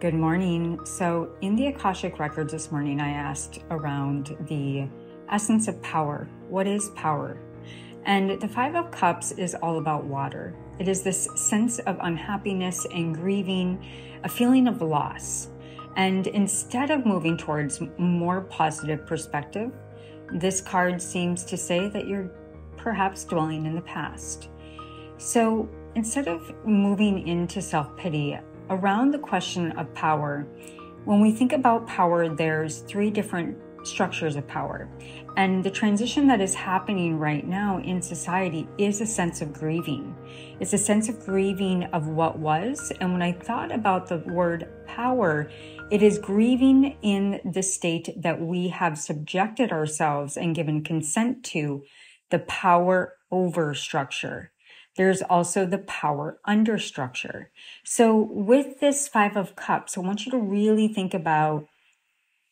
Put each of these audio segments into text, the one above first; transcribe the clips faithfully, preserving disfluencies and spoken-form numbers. Good morning. So in the Akashic Records this morning, I asked around the essence of power. What is power? And the Five of Cups is all about water. It is this sense of unhappiness and grieving, a feeling of loss. And instead of moving towards more positive perspective, this card seems to say that you're perhaps dwelling in the past. So instead of moving into self-pity, around the question of power, when we think about power, there's three different structures of power. And the transition that is happening right now in society is a sense of grieving. It's a sense of grieving of what was. And when I thought about the word power, it is grieving in the state that we have subjected ourselves and given consent to the power over structure. There's also the power under structure. So with this Five of Cups, I want you to really think about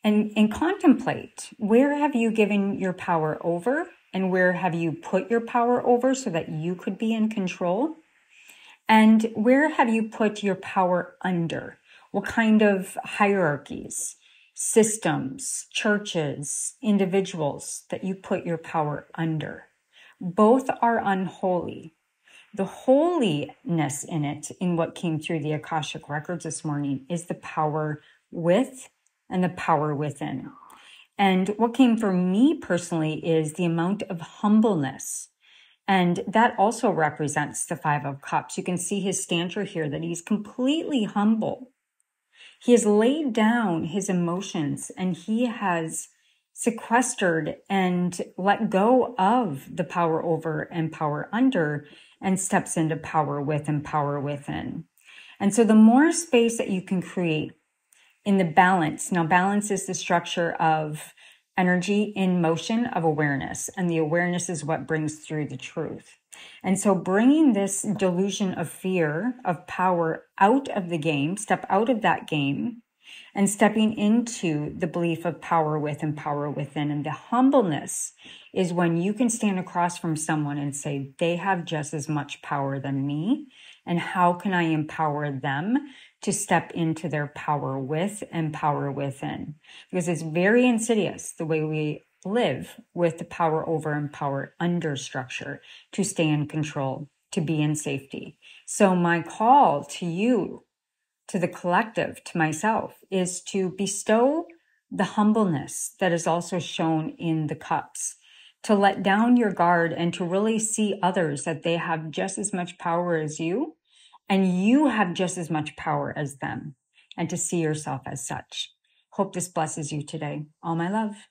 and, and contemplate, where have you given your power over and where have you put your power over so that you could be in control? And where have you put your power under? What kind of hierarchies, systems, churches, individuals that you put your power under? Both are unholy. The holiness in it, in what came through the Akashic Records this morning, is the power with and the power within. And what came for me personally is the amount of humbleness. And that also represents the Five of Cups. You can see his stature here, that he's completely humble. He has laid down his emotions and he has sequestered and let go of the power over and power under, and steps into power with and power within. And so the more space that you can create in the balance, now balance is the structure of energy in motion of awareness, and the awareness is what brings through the truth. And so bringing this delusion of fear, of power out of the game, step out of that game, and stepping into the belief of power with and power within. And the humbleness is when you can stand across from someone and say, they have just as much power than me. And how can I empower them to step into their power with and power within? Because it's very insidious the way we live with the power over and power under structure to stay in control, to be in safety. So my call to you, to the collective, to myself, is to bestow the humbleness that is also shown in the cups, to let down your guard and to really see others that they have just as much power as you, and you have just as much power as them, and to see yourself as such. Hope this blesses you today. All my love.